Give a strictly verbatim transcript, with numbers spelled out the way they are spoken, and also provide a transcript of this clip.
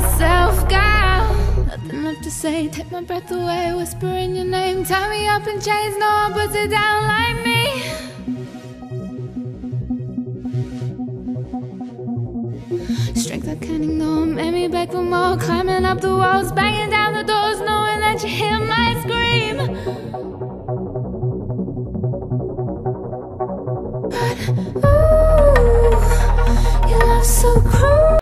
myself, girl. Nothing left to say, take my breath away, whispering your name. Tie me up in chains, no one puts it down like me. Strength I can't ignore, made me beg for more. Climbing up the walls, banging down the doors, knowing that you hear my scream. Ooh, your love's so cruel.